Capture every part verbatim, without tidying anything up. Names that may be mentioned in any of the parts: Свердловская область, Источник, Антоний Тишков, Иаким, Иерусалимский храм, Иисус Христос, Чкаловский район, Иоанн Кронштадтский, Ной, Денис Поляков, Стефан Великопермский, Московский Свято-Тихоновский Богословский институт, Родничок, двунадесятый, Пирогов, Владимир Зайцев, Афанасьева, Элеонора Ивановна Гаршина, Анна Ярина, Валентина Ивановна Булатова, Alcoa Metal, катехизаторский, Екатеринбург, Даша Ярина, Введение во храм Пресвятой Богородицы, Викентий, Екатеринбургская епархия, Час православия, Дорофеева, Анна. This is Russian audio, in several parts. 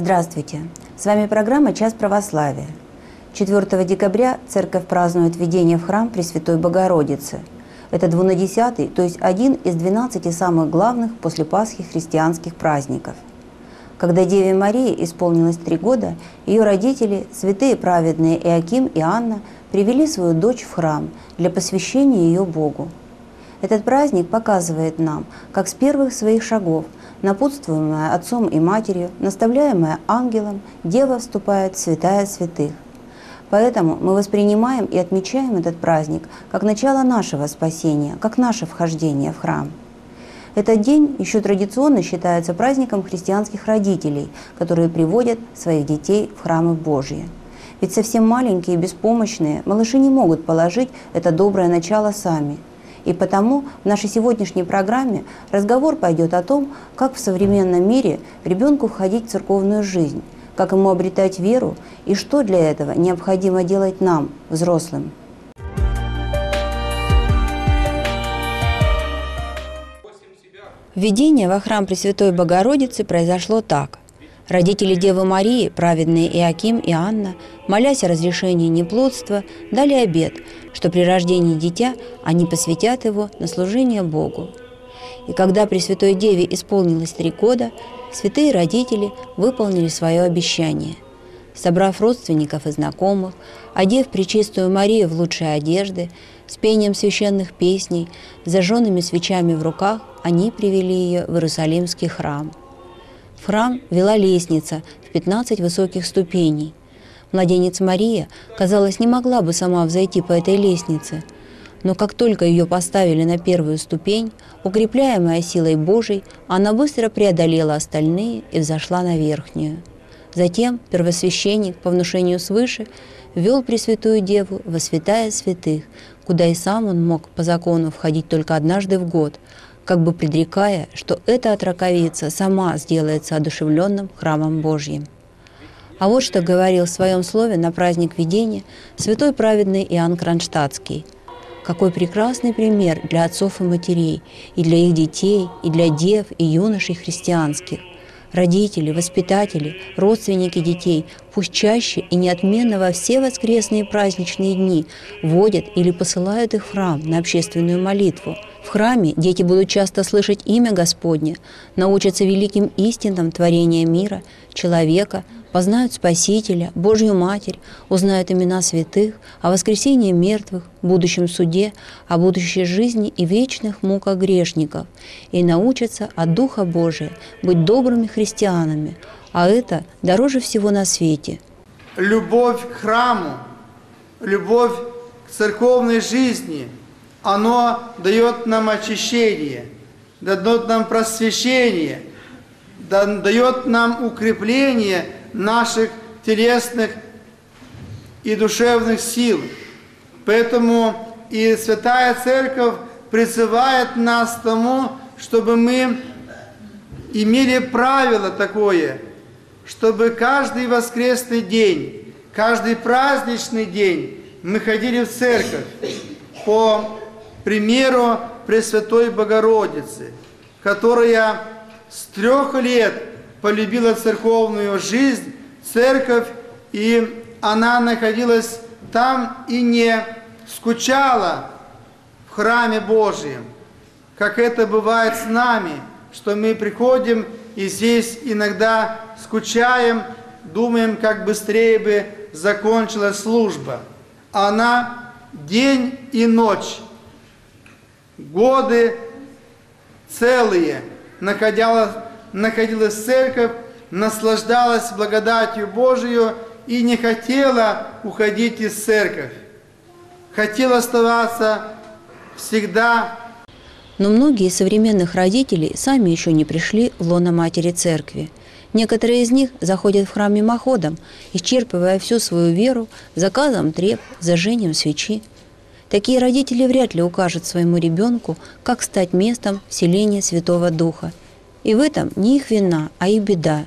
Здравствуйте! С вами программа «Час православия». четвёртого декабря Церковь празднует введение в храм Пресвятой Богородицы. Это двунадесятый, то есть один из двенадцати самых главных после Пасхи христианских праздников. Когда Деве Марии исполнилось три года, ее родители, святые праведные Иаким и Анна, привели свою дочь в храм для посвящения ее Богу. Этот праздник показывает нам, как с первых своих шагов, напутствуемая отцом и матерью, наставляемая ангелом, Дева вступает в святая святых. Поэтому мы воспринимаем и отмечаем этот праздник как начало нашего спасения, как наше вхождение в храм. Этот день еще традиционно считается праздником христианских родителей, которые приводят своих детей в храмы Божьи. Ведь совсем маленькие и беспомощные малыши не могут положить это доброе начало сами. И потому в нашей сегодняшней программе разговор пойдет о том, как в современном мире ребенку входить в церковную жизнь, как ему обретать веру и что для этого необходимо делать нам, взрослым. Введение во храм Пресвятой Богородицы произошло так. Родители Девы Марии, праведные Иаким и Анна, молясь о разрешении неплодства, дали обет, что при рождении дитя они посвятят его на служение Богу. И когда Пресвятой Деве исполнилось три года, святые родители выполнили свое обещание. Собрав родственников и знакомых, одев Пречистую Марию в лучшие одежды, с пением священных песней, с зажженными свечами в руках, они привели ее в Иерусалимский храм. В храм вела лестница в пятнадцать высоких ступеней. Младенец Мария, казалось, не могла бы сама взойти по этой лестнице, но как только ее поставили на первую ступень, укрепляемая силой Божией, она быстро преодолела остальные и взошла на верхнюю. Затем первосвященник, по внушению свыше, ввел Пресвятую Деву во святая святых, куда и сам он мог по закону входить только однажды в год, как бы предрекая, что эта отроковица сама сделается одушевленным храмом Божьим. А вот что говорил в своем слове на праздник Введения святой праведный Иоанн Кронштадтский. Какой прекрасный пример для отцов и матерей, и для их детей, и для дев и юношей христианских. Родители, воспитатели, родственники детей пусть чаще и неотменно во все воскресные праздничные дни вводят или посылают их в храм на общественную молитву. В храме дети будут часто слышать имя Господне, научатся великим истинам творения мира, человека, познают Спасителя, Божью Матерь, узнают имена святых, о воскресении мертвых, будущем суде, о будущей жизни и вечных муках грешников, и научатся от Духа Божия быть добрыми христианами, а это дороже всего на свете. Любовь к храму, любовь к церковной жизни, оно дает нам очищение, дает нам просвещение, дает нам укрепление наших телесных и душевных сил. Поэтому и Святая Церковь призывает нас к тому, чтобы мы имели правило такое, чтобы каждый воскресный день, каждый праздничный день мы ходили в церковь по примеру Пресвятой Богородицы, которая с трех лет полюбила церковную жизнь, церковь, и она находилась там и не скучала в храме Божьем, как это бывает с нами, что мы приходим и здесь иногда скучаем, думаем, как быстрее бы закончилась служба. Она день и ночь, годы целые находилась находилась в церковь, наслаждалась благодатью Божию и не хотела уходить из церкви. Хотела оставаться всегда. Но многие из современных родителей сами еще не пришли в лоно Матери Церкви. Некоторые из них заходят в храм мимоходом, исчерпывая всю свою веру заказом треп, зажжением свечи. Такие родители вряд ли укажут своему ребенку, как стать местом вселения Святого Духа. И в этом не их вина, а их беда.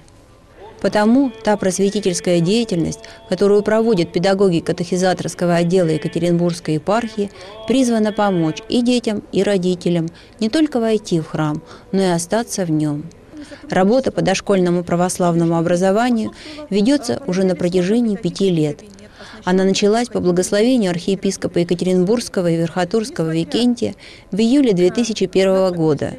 Потому та просветительская деятельность, которую проводят педагоги катехизаторского отдела Екатеринбургской епархии, призвана помочь и детям, и родителям не только войти в храм, но и остаться в нем. Работа по дошкольному православному образованию ведется уже на протяжении пяти лет. Она началась по благословению архиепископа Екатеринбургского и Верхотурского Викентия в июле две тысячи первого года.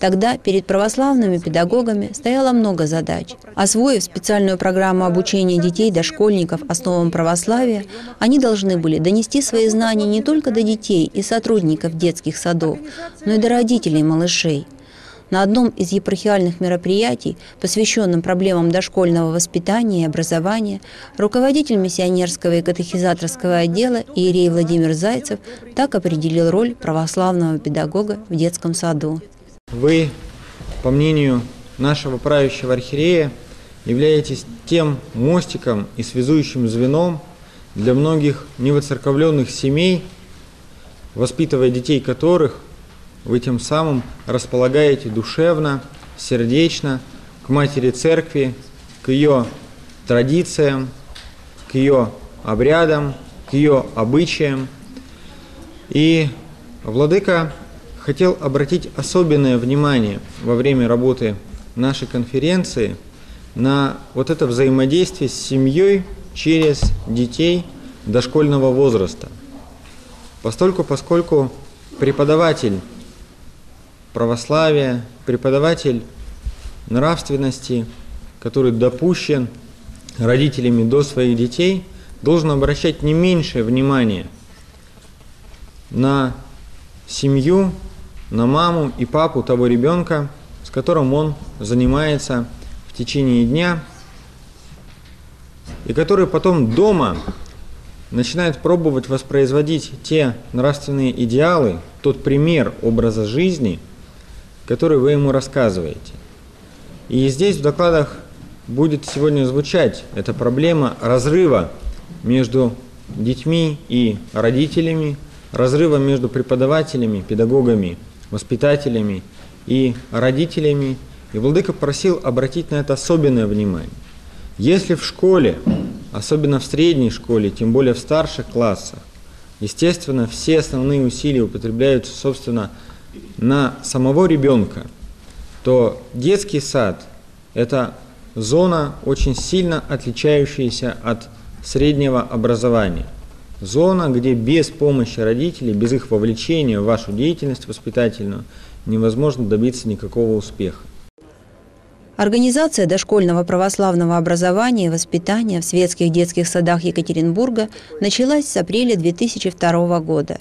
Тогда перед православными педагогами стояло много задач. Освоив специальную программу обучения детей, дошкольников основам православия, они должны были донести свои знания не только до детей и сотрудников детских садов, но и до родителей малышей. На одном из епархиальных мероприятий, посвященном проблемам дошкольного воспитания и образования, руководитель миссионерского и катехизаторского отдела иерей Владимир Зайцев так определил роль православного педагога в детском саду. Вы, по мнению нашего правящего архиерея, являетесь тем мостиком и связующим звеном для многих невоцерковленных семей, воспитывая детей которых вы тем самым располагаете душевно, сердечно к матери церкви, к ее традициям, к ее обрядам, к ее обычаям. И владыка хотел обратить особенное внимание во время работы нашей конференции на вот это взаимодействие с семьей через детей дошкольного возраста. Постольку, поскольку преподаватель православия, преподаватель нравственности, который допущен родителями до своих детей, должен обращать не меньшее внимание на семью, на маму и папу того ребенка, с которым он занимается в течение дня, и который потом дома начинает пробовать воспроизводить те нравственные идеалы, тот пример образа жизни, который вы ему рассказываете. И здесь в докладах будет сегодня звучать эта проблема разрыва между детьми и родителями, разрыва между преподавателями, педагогами, воспитателями и родителями. И владыка просил обратить на это особенное внимание. Если в школе, особенно в средней школе, тем более в старших классах, естественно, все основные усилия употребляются, собственно, на самого ребенка, то детский сад – это зона, очень сильно отличающаяся от среднего образования. Зона, где без помощи родителей, без их вовлечения в вашу деятельность воспитательную невозможно добиться никакого успеха. Организация дошкольного православного образования и воспитания в светских детских садах Екатеринбурга началась с апреля две тысячи второго года.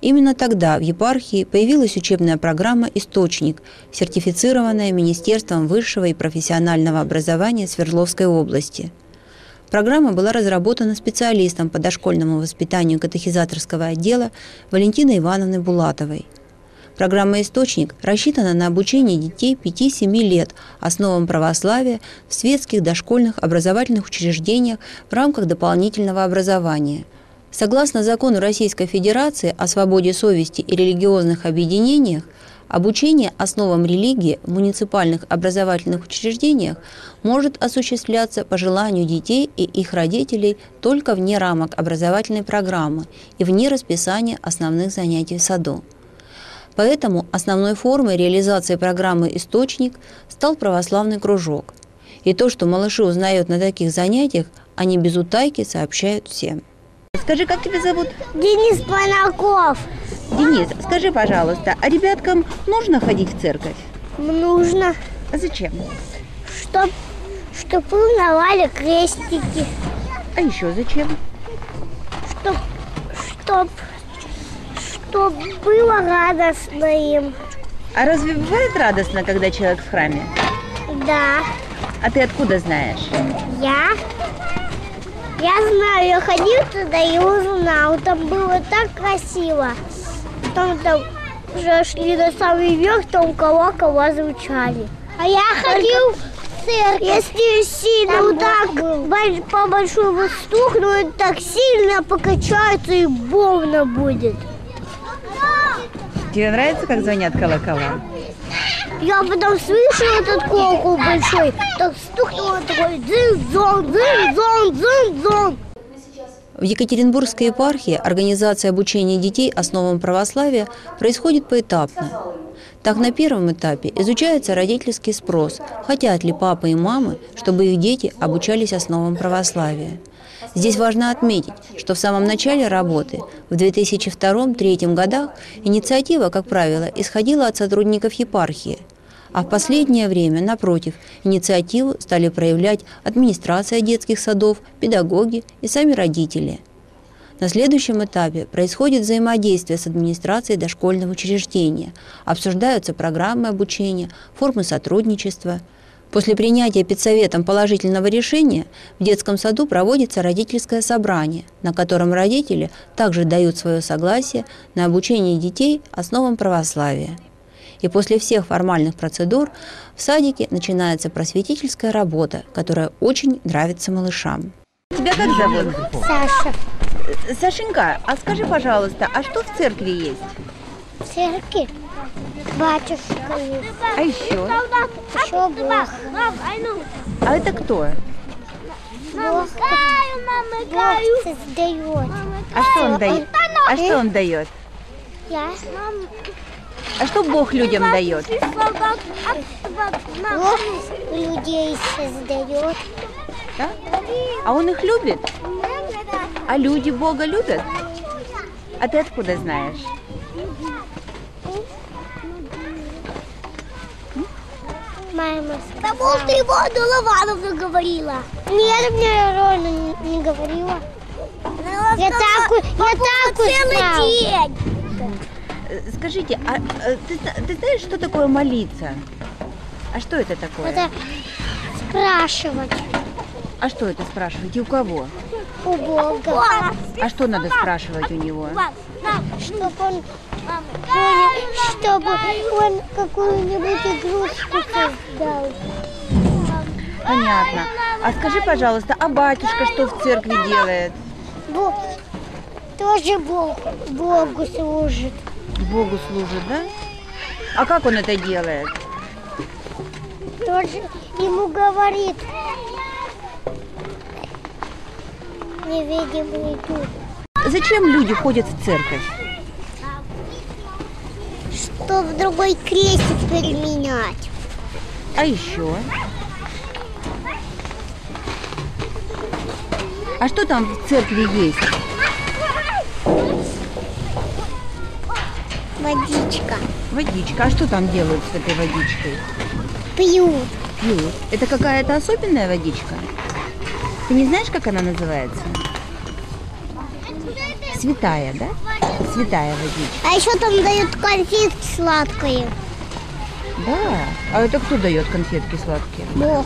Именно тогда в епархии появилась учебная программа «Источник», сертифицированная Министерством высшего и профессионального образования Свердловской области. Программа была разработана специалистом по дошкольному воспитанию катехизаторского отдела Валентиной Ивановной Булатовой. Программа «Источник» рассчитана на обучение детей пяти-семи лет основам православия в светских дошкольных образовательных учреждениях в рамках дополнительного образования. Согласно закону Российской Федерации о свободе совести и религиозных объединениях, обучение основам религии в муниципальных образовательных учреждениях может осуществляться по желанию детей и их родителей только вне рамок образовательной программы и вне расписания основных занятий в саду. Поэтому основной формой реализации программы «Источник» стал православный кружок. И то, что малыши узнают на таких занятиях, они без утайки сообщают всем. Скажи, как тебя зовут? Денис Поляков. Денис, скажи, пожалуйста, а ребяткам нужно ходить в церковь? Нужно. А зачем? Чтоб, чтоб узнавали крестики. А еще зачем? Чтоб, чтоб... Чтоб было радостно им. А разве бывает радостно, когда человек в храме? Да. А ты откуда знаешь? Я? Я знаю, я ходил туда и узнал. Там было так красиво. Там, там уже шли на самый верх, там колокола звучали. А я ходил в церковь. Если сильно так по большому стукнут, так сильно покачается и больно будет. Тебе нравится, как звонят колокола? Я потом слышала этот колокол большой, так стукнуло такой дзин-дзон, дзин-дзон, дзин-дзон. В Екатеринбургской епархии организация обучения детей основам православия происходит поэтапно. Так, на первом этапе изучается родительский спрос, хотят ли папы и мамы, чтобы их дети обучались основам православия. Здесь важно отметить, что в самом начале работы, в две тысячи втором — две тысячи третьем годах, инициатива, как правило, исходила от сотрудников епархии. А в последнее время, напротив, инициативу стали проявлять администрация детских садов, педагоги и сами родители. На следующем этапе происходит взаимодействие с администрацией дошкольного учреждения, обсуждаются программы обучения, формы сотрудничества. После принятия педсоветом положительного решения в детском саду проводится родительское собрание, на котором родители также дают свое согласие на обучение детей основам православия. И после всех формальных процедур в садике начинается просветительская работа, которая очень нравится малышам. Тебя как зовут? Саша. Сашенька, а скажи, пожалуйста, а что в церкви есть? В церкви? Батюшка есть. А еще? Еще Бог. А это кто? Бог, Бог создает. А что он дает? А что он дает? Я. А что Бог людям дает? Бог людей создает. А? А он их любит? А люди Бога любят? А ты откуда знаешь? Мама. Потому что его Анна Ивановна говорила. Нет, мне Роля не говорила. Она я так, я так целый день. Да. Скажите, а ты, ты знаешь, что такое молиться? А что это такое? Это спрашивать. А что это спрашивать и у кого? У Бога. А что надо спрашивать у него? Чтобы он, чтобы он какую-нибудь игрушку создал. Понятно. А скажи, пожалуйста, а батюшка что в церкви делает? Бог, тоже Бог, Богу служит. Богу служит, да? А как он это делает? Тоже ему говорит. Невидимый дух. Зачем люди ходят в церковь? Что в другой крестик переменять. А еще? А что там в церкви есть? Водичка. Водичка. А что там делают с этой водичкой? Пьют. Пьют. Это какая-то особенная водичка? Ты не знаешь, как она называется? Святая, да? Святая водичка. А еще там дают конфетки сладкие. Да? А это кто дает конфетки сладкие? Бог.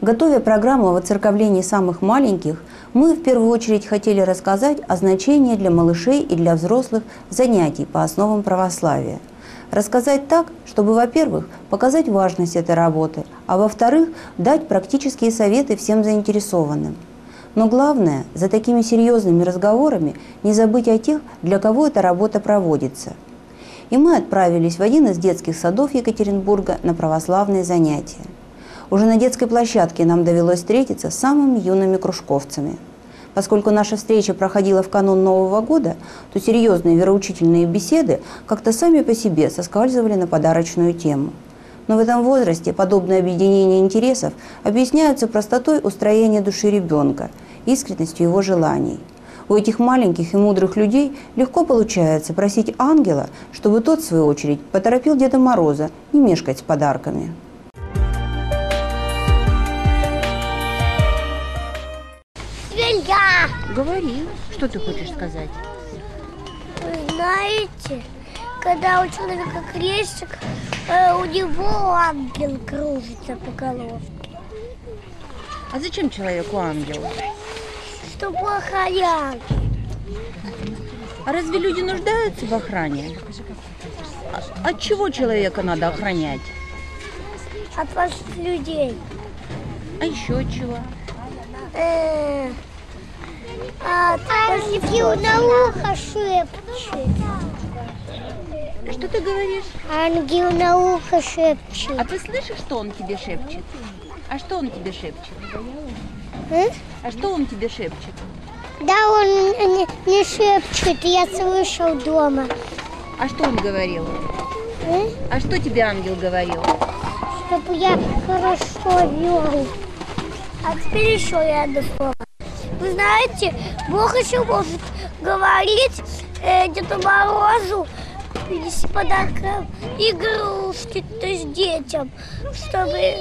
Готовя программу о воцерковлении самых маленьких, мы в первую очередь хотели рассказать о значении для малышей и для взрослых занятий по основам православия. Рассказать так, чтобы, во-первых, показать важность этой работы, а во-вторых, дать практические советы всем заинтересованным. Но главное, за такими серьезными разговорами не забыть о тех, для кого эта работа проводится. И мы отправились в один из детских садов Екатеринбурга на православные занятия. Уже на детской площадке нам довелось встретиться с самыми юными кружковцами. Поскольку наша встреча проходила в канун Нового года, то серьезные вероучительные беседы как-то сами по себе соскальзывали на подарочную тему. Но в этом возрасте подобное объединение интересов объясняется простотой устроения души ребенка, искренностью его желаний. У этих маленьких и мудрых людей легко получается просить ангела, чтобы тот, в свою очередь, поторопил Деда Мороза не мешкать с подарками. Говори, что ты хочешь сказать? Вы знаете, когда у человека крестик, э, у него ангел кружится по головке. А зачем человеку ангел? Чтобы охранять. А разве люди нуждаются в охране? От чего человека надо охранять? От ваших людей. А еще чего? Э-э- А, а ты ангел на ухо шепчет. Что ты говоришь? Ангел на ухо шепчет. А ты слышишь, что он тебе шепчет? А что он тебе шепчет? А, а что он тебе шепчет? Да, он не, не шепчет, я слышал дома. А что он говорил? Э? А что тебе ангел говорил? Чтобы я хорошо вел. А теперь еще я одно слово. Вы знаете, Бог еще может говорить э, Деду Морозу, принести подарком игрушки, то есть детям, чтобы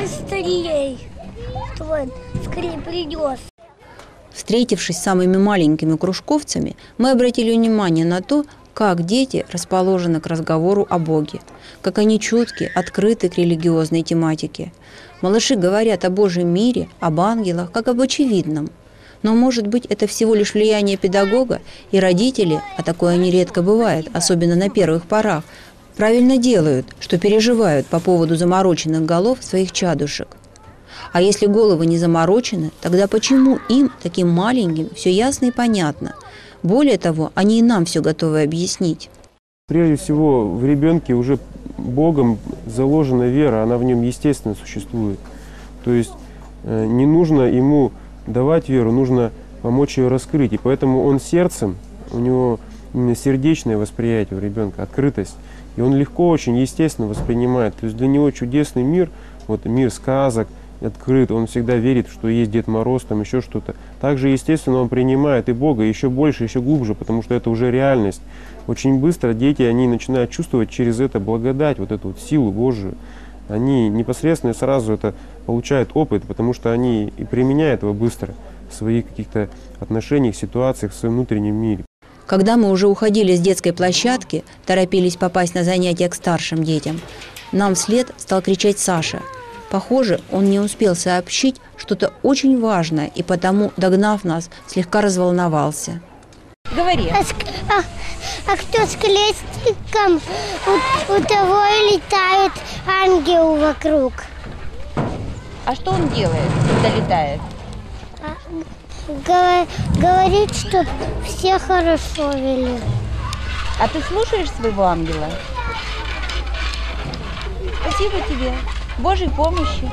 быстрее, что он скорее принес. Встретившись с самыми маленькими кружковцами, мы обратили внимание на то, как дети расположены к разговору о Боге, как они чутки, открыты к религиозной тематике. Малыши говорят о Божьем мире, об ангелах, как об очевидном. Но, может быть, это всего лишь влияние педагога, и родители, а такое нередко бывает, особенно на первых порах, правильно делают, что переживают по поводу замороченных голов своих чадушек. А если головы не заморочены, тогда почему им, таким маленьким, все ясно и понятно? Более того, они и нам все готовы объяснить. Прежде всего, в ребенке уже Богом заложена вера, она в нем естественно существует. То есть не нужно ему давать веру, нужно помочь ее раскрыть. И поэтому он сердцем, у него сердечное восприятие у ребенка, открытость. И он легко, очень естественно воспринимает. То есть для него чудесный мир, вот мир сказок, открыт, он всегда верит, что есть Дед Мороз, там еще что-то. Также, естественно, он принимает и Бога еще больше, еще глубже, потому что это уже реальность. Очень быстро дети, они начинают чувствовать через это благодать, вот эту вот силу Божию. Они непосредственно сразу это получают опыт, потому что они и применяют его быстро в своих каких-то отношениях, ситуациях, в своем внутреннем мире. Когда мы уже уходили с детской площадки, торопились попасть на занятия к старшим детям, нам вслед стал кричать Саша. Похоже, он не успел сообщить что-то очень важное и потому, догнав нас, слегка разволновался. Говори. А, а, а кто с крестиком, у, у того и летает ангел вокруг. А что он делает, когда летает? А, говорит, что все хорошо вели. А ты слушаешь своего ангела? Спасибо тебе. Божьей помощи.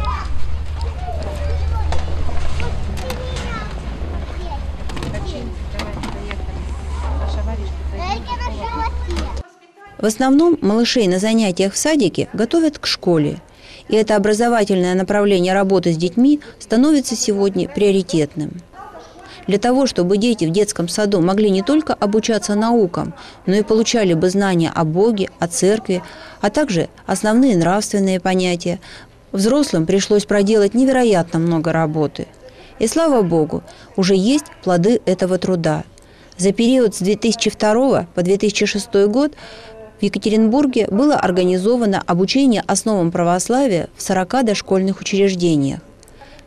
В основном малышей на занятиях в садике готовят к школе. И это образовательное направление работы с детьми становится сегодня приоритетным. Для того, чтобы дети в детском саду могли не только обучаться наукам, но и получали бы знания о Боге, о церкви, а также основные нравственные понятия, взрослым пришлось проделать невероятно много работы. И слава Богу, уже есть плоды этого труда. За период с две тысячи второго по две тысячи шестой год в Екатеринбурге было организовано обучение основам православия в сорока дошкольных учреждениях.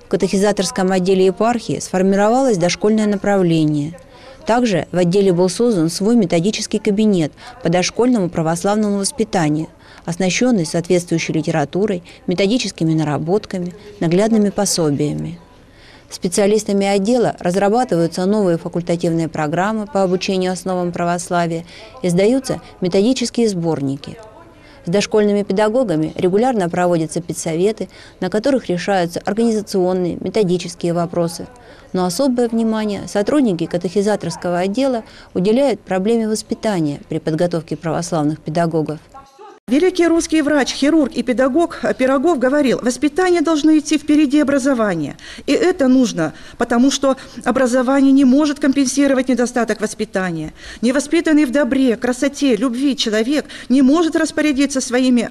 В катехизаторском отделе епархии сформировалось дошкольное направление. Также в отделе был создан свой методический кабинет по дошкольному православному воспитанию, оснащенный соответствующей литературой, методическими наработками, наглядными пособиями. Специалистами отдела разрабатываются новые факультативные программы по обучению основам православия, издаются методические сборники. С дошкольными педагогами регулярно проводятся педсоветы, на которых решаются организационные, методические вопросы. Но особое внимание сотрудники катехизаторского отдела уделяют проблеме воспитания при подготовке православных педагогов. Великий русский врач, хирург и педагог Пирогов говорил, воспитание должно идти впереди образования. И это нужно, потому что образование не может компенсировать недостаток воспитания. Невоспитанный в добре, красоте, любви человек не может распорядиться своими,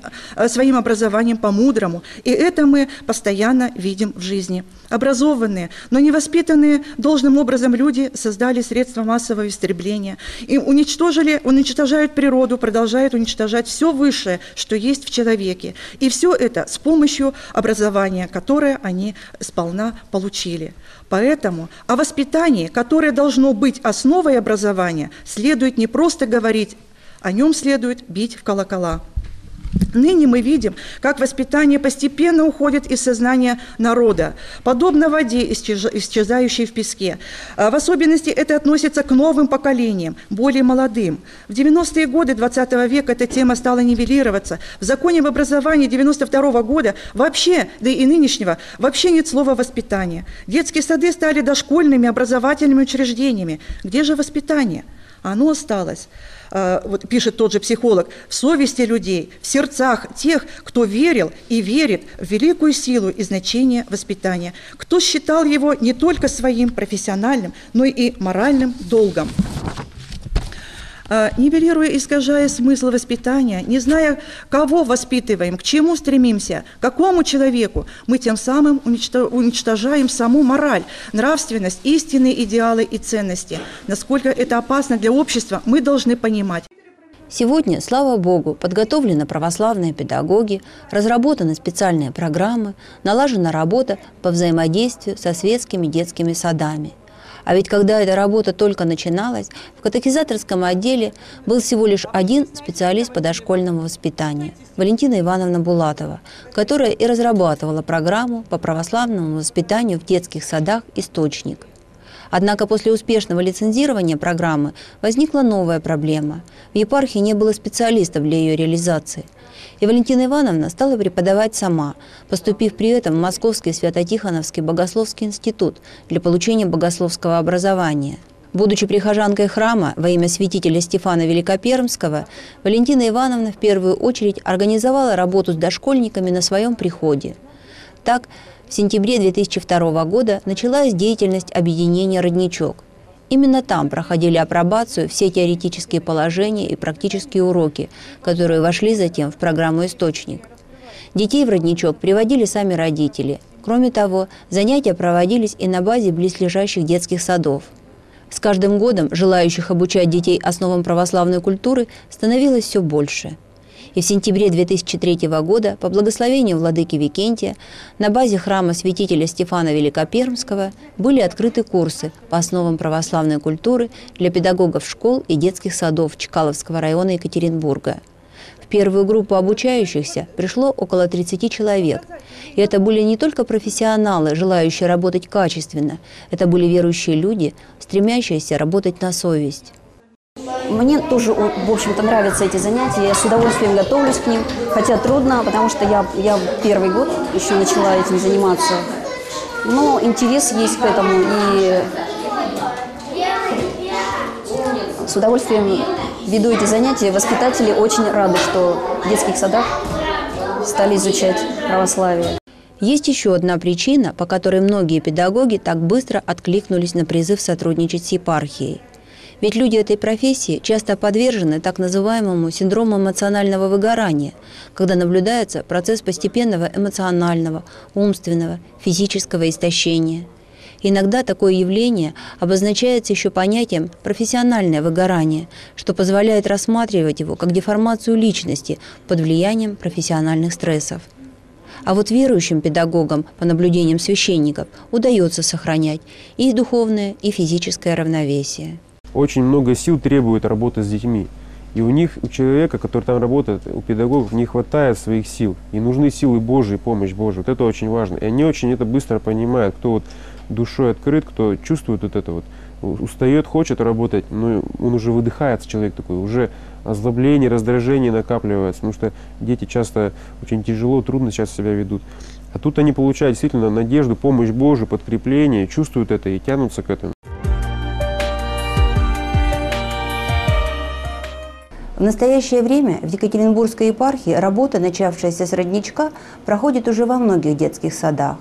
своим образованием по-мудрому. И это мы постоянно видим в жизни. Образованные, но невоспитанные должным образом люди создали средства массового истребления. И уничтожили, уничтожают природу, продолжают уничтожать все высшее, что есть в человеке. И все это с помощью образования, которое они сполна получили. Поэтому о воспитании, которое должно быть основой образования, следует не просто говорить, о нем следует бить в колокола. Ныне мы видим, как воспитание постепенно уходит из сознания народа, подобно воде, исчезающей в песке. В особенности это относится к новым поколениям, более молодым. В девяностые годы двадцатого века эта тема стала нивелироваться. В законе об образовании девяносто второго года вообще, да и нынешнего, вообще нет слова «воспитание». Детские сады стали дошкольными образовательными учреждениями. Где же воспитание? Оно осталось. Вот пишет тот же психолог, в совести людей, в сердцах тех, кто верил и верит в великую силу и значение воспитания, кто считал его не только своим профессиональным, но и моральным долгом. Нивелируя и искажая смысл воспитания, не зная, кого воспитываем, к чему стремимся, к какому человеку, мы тем самым уничтожаем саму мораль, нравственность, истинные идеалы и ценности. Насколько это опасно для общества, мы должны понимать. Сегодня, слава Богу, подготовлены православные педагоги, разработаны специальные программы, налажена работа по взаимодействию со светскими детскими садами. А ведь когда эта работа только начиналась, в катехизаторском отделе был всего лишь один специалист по дошкольному воспитанию – Валентина Ивановна Булатова, которая и разрабатывала программу по православному воспитанию в детских садах «Источник». Однако после успешного лицензирования программы возникла новая проблема. В епархии не было специалистов для ее реализации. И Валентина Ивановна стала преподавать сама, поступив при этом в Московский Свято-Тихоновский Богословский институт для получения богословского образования. Будучи прихожанкой храма во имя святителя Стефана Великопермского, Валентина Ивановна в первую очередь организовала работу с дошкольниками на своем приходе. Так, в сентябре две тысячи второго года началась деятельность объединения «Родничок». Именно там проходили апробацию все теоретические положения и практические уроки, которые вошли затем в программу «Источник». Детей в «Родничок» приводили сами родители. Кроме того, занятия проводились и на базе близлежащих детских садов. С каждым годом желающих обучать детей основам православной культуры становилось все больше. И в сентябре две тысячи третьего года, по благословению владыки Викентия, на базе храма святителя Стефана Великопермского были открыты курсы по основам православной культуры для педагогов школ и детских садов Чкаловского района Екатеринбурга. В первую группу обучающихся пришло около тридцати человек. И это были не только профессионалы, желающие работать качественно, это были верующие люди, стремящиеся работать на совесть. Мне тоже, в общем-то, нравятся эти занятия, я с удовольствием готовлюсь к ним, хотя трудно, потому что я, я первый год еще начала этим заниматься, но интерес есть к этому, и с удовольствием веду эти занятия. Воспитатели очень рады, что в детских садах стали изучать православие. Есть еще одна причина, по которой многие педагоги так быстро откликнулись на призыв сотрудничать с епархией. Ведь люди этой профессии часто подвержены так называемому синдрому эмоционального выгорания, когда наблюдается процесс постепенного эмоционального, умственного, физического истощения. Иногда такое явление обозначается еще понятием «профессиональное выгорание», что позволяет рассматривать его как деформацию личности под влиянием профессиональных стрессов. А вот верующим педагогам, по наблюдениям священников, удается сохранять и духовное, и физическое равновесие. Очень много сил требует работы с детьми. И у них, у человека, который там работает, у педагогов не хватает своих сил. И нужны силы Божьи, помощь Божья. Вот это очень важно. И они очень это быстро понимают, кто вот душой открыт, кто чувствует вот это вот. Устает, хочет работать, но он уже выдыхается, человек такой, уже озлобление, раздражение накапливается. Потому что дети часто очень тяжело, трудно сейчас себя ведут. А тут они получают действительно надежду, помощь Божью, подкрепление, чувствуют это и тянутся к этому. В настоящее время в Екатеринбургской епархии работа, начавшаяся с «Родничка», проходит уже во многих детских садах.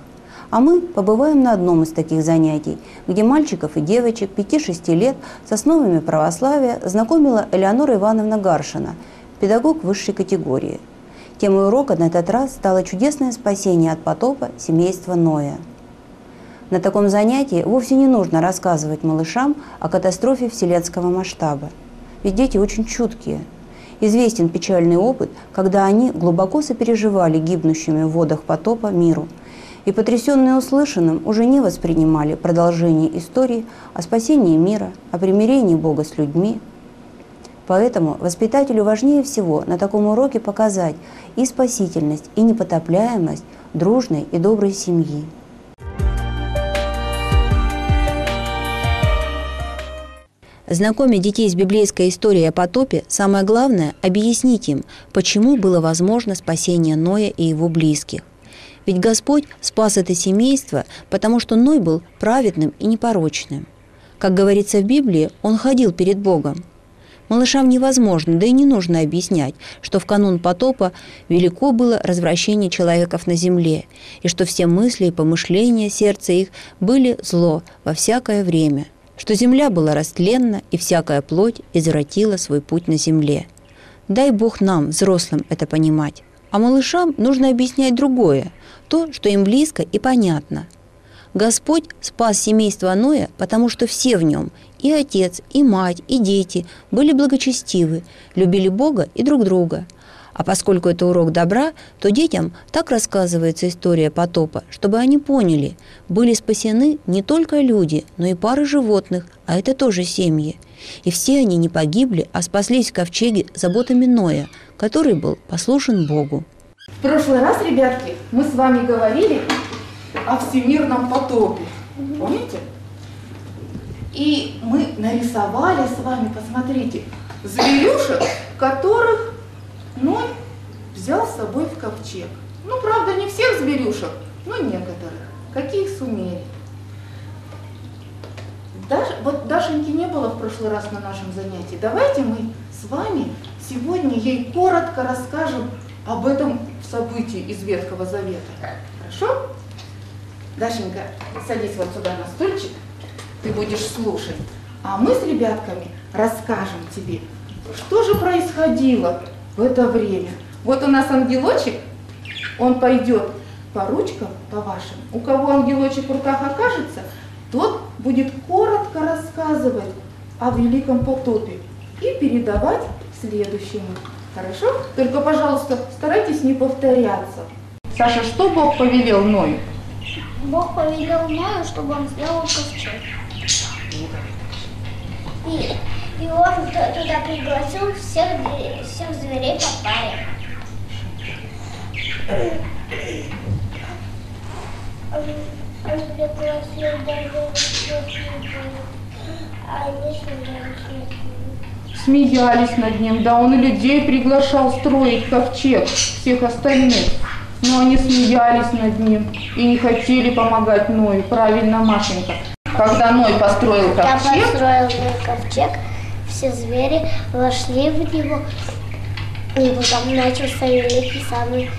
А мы побываем на одном из таких занятий, где мальчиков и девочек пяти-шести лет с основами православия знакомила Элеонора Ивановна Гаршина, педагог высшей категории. Темой урока на этот раз стало чудесное спасение от потопа семейства Ноя. На таком занятии вовсе не нужно рассказывать малышам о катастрофе вселенского масштаба. Ведь дети очень чуткие. Известен печальный опыт, когда они глубоко сопереживали гибнущими в водах потопа миру и, потрясенные услышанным, уже не воспринимали продолжение истории о спасении мира, о примирении Бога с людьми. Поэтому воспитателю важнее всего на таком уроке показать и спасительность, и непотопляемость дружной и доброй семьи. Знакомя детей с библейской историей о потопе, самое главное – объяснить им, почему было возможно спасение Ноя и его близких. Ведь Господь спас это семейство, потому что Ной был праведным и непорочным. Как говорится в Библии, он ходил перед Богом. Малышам невозможно, да и не нужно объяснять, что в канун потопа велико было развращение человеков на земле, и что все мысли и помышления сердца их были зло во всякое время, что земля была растленна, и всякая плоть извратила свой путь на земле. Дай Бог нам, взрослым, это понимать. А малышам нужно объяснять другое, то, что им близко и понятно. Господь спас семейство Ноя, потому что все в нем – и отец, и мать, и дети – были благочестивы, любили Бога и друг друга. А поскольку это урок добра, то детям так рассказывается история потопа, чтобы они поняли – были спасены не только люди, но и пары животных, а это тоже семьи. И все они не погибли, а спаслись в ковчеге заботами Ноя, который был послушен Богу. В прошлый раз, ребятки, мы с вами говорили о всемирном потопе. Помните? И мы нарисовали с вами, посмотрите, зверюшек, которых Ной взял с собой в ковчег. Ну, правда, не всех зверюшек, но некоторых, каких сумели. Даш, вот Дашеньки не было в прошлый раз на нашем занятии. Давайте мы с вами сегодня ей коротко расскажем об этом событии из Ветхого Завета. Хорошо? Дашенька, садись вот сюда на стульчик. Ты будешь слушать, а мы с ребятками расскажем тебе, что же происходило в это время. Вот у нас ангелочек, он пойдет по ручкам, по вашим. У кого ангелочек в руках окажется, тот будет коротко рассказывать о великом потопе и передавать следующему. Хорошо? Только, пожалуйста, старайтесь не повторяться. Саша, что Бог повелел Ною? Бог повелел Ною, чтобы он сделал ковчег. И, и он туда пригласил всех, всех зверей по паре. Он пригласил даже они смеялись над ним, да, он и людей приглашал строить ковчег, всех остальных. Но они смеялись над ним и не хотели помогать Ною. Правильно, Машенька. Когда Ной построил ковчег, я построил ковчег, все звери вошли в него, и вот там начался великий, самый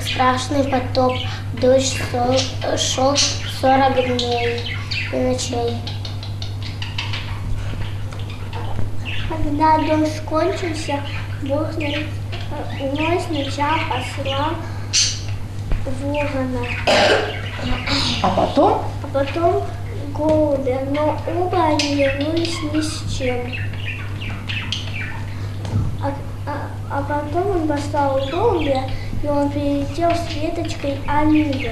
страшный потоп. Дождь шел сорок дней и ночей. Когда дождь кончился, Бог Ной сначала послал ворона. А потом? А потом... голубя, но оба они вернулись ни с чем. А, а, а потом он послал голубя, и он прилетел с веточкой оливы.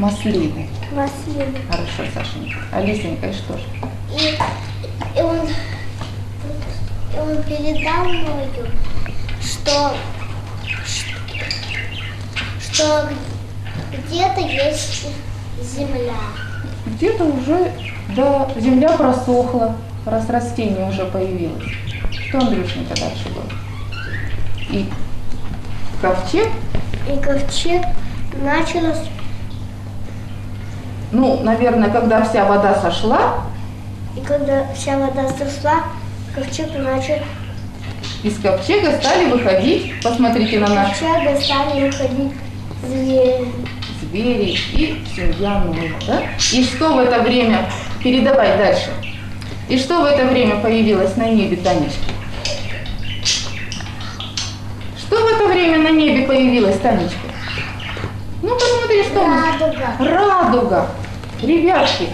Маслины. Маслины. Хорошо, Сашенька. Алисенька, и что же? И, и, он, и он передал Ною, что, что где-то есть земля. Где-то уже, да, земля просохла, раз растение уже появилось. Что, Андрюшенька, дальше было? И ковчег? И ковчег началось... Ну, наверное, когда вся вода сошла... И когда вся вода сошла, ковчег начал... Из ковчега стали выходить, посмотрите на нас. Из ковчега стали выходить звери. Звери и семья Ноя, да? И что в это время, передавай дальше, и что в это время появилось на небе, Танечка? Что в это время на небе появилось, Танечка? Ну посмотри, что у нас. Радуга. Радуга. Ребятки,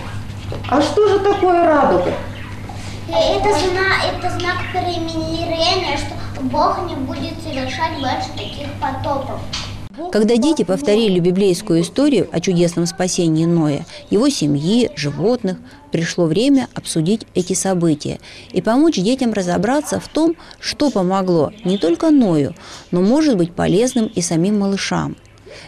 а что же такое радуга? Это знак, это знак перемирения, что Бог не будет совершать больше таких потопов. Когда дети повторили библейскую историю о чудесном спасении Ноя, его семьи, животных, пришло время обсудить эти события и помочь детям разобраться в том, что помогло не только Ною, но может быть полезным и самим малышам.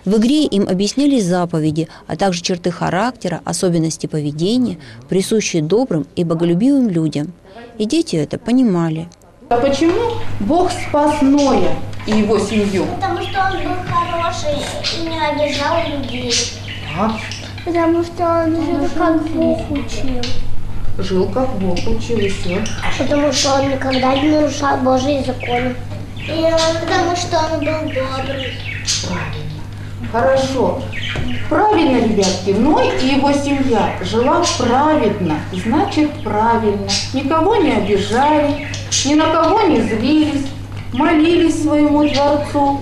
В игре им объяснялись заповеди, а также черты характера, особенности поведения, присущие добрым и боголюбивым людям. И дети это понимали. А почему Бог спас Ноя и его семью? Потому что он был хороший и не обижал людей. А? Потому что он жил как Бог учил. Жил как Бог учил и все. Потому что он никогда не нарушал Божьи законы. И потому что он был добрый. Хорошо. Правильно, ребятки, Ной и его семья жила праведно, значит правильно. Никого не обижали, ни на кого не злились, молились своему Творцу.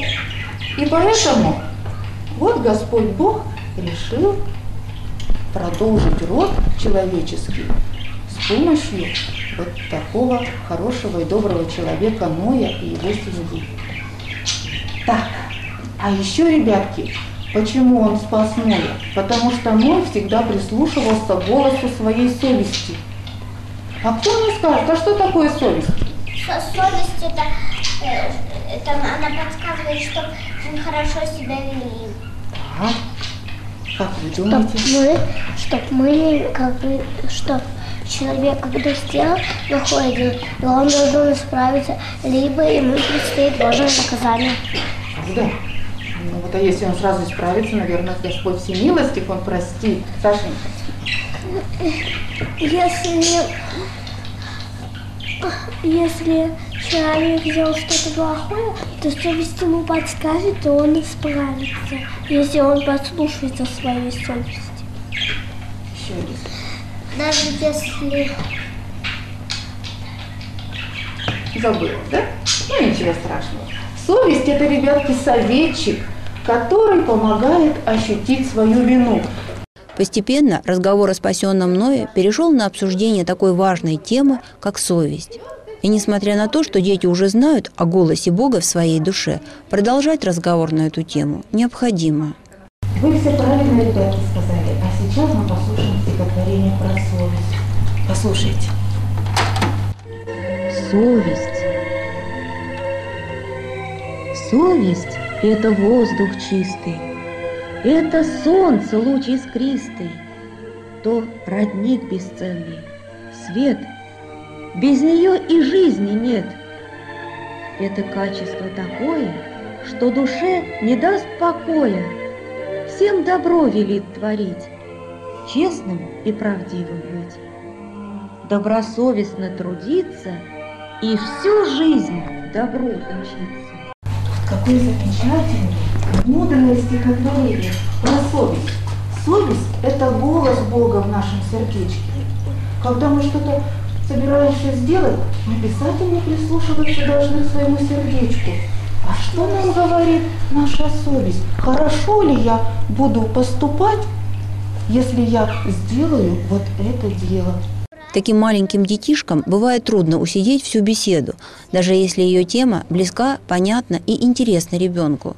И поэтому вот Господь Бог решил продолжить род человеческий с помощью вот такого хорошего и доброго человека Ноя и его семьи. Так. А еще, ребятки, почему он спас Ноя? Потому что Ной всегда прислушивался к голосу своей совести. А кто мне скажет, а что такое совесть? Совесть это, это она подсказывает, что мы хорошо себя вели. Так. Как вы думаете? Чтоб мы, чтобы мы, как бы, чтоб человек, когда сделал, находит, но он должен исправиться, либо ему предстоит должное наказание. Да. Ну вот, а если он сразу исправится, наверное, Господь всемилостив, он простит. Сашенька. Если, если человек сделал что-то плохое, то совесть ему подскажет, то он исправится, если он послушается своей совести. Еще раз. Даже если... Забыла, да? Ну ничего страшного. Совесть – это, ребятки, советчик, который помогает ощутить свою вину. Постепенно разговор о спасенном Ное перешел на обсуждение такой важной темы, как совесть. И несмотря на то, что дети уже знают о голосе Бога в своей душе, продолжать разговор на эту тему необходимо. Вы все правильно, ребята, сказали, а сейчас мы послушаем стихотворение про совесть. Послушайте. Совесть. Совесть – это воздух чистый, это солнце луч искристый, то родник бесценный, свет. Без нее и жизни нет. Это качество такое, что душе не даст покоя. Всем добро велит творить, честным и правдивым быть. Добросовестно трудиться и всю жизнь добру учиться. Какое замечательное, мудрое стихотворение про совесть. Совесть – это голос Бога в нашем сердечке. Когда мы что-то собираемся сделать, мы обязательно прислушиваться должны к своему сердечку. А что нам говорит наша совесть? Хорошо ли я буду поступать, если я сделаю вот это дело? Таким маленьким детишкам бывает трудно усидеть всю беседу, даже если ее тема близка, понятна и интересна ребенку.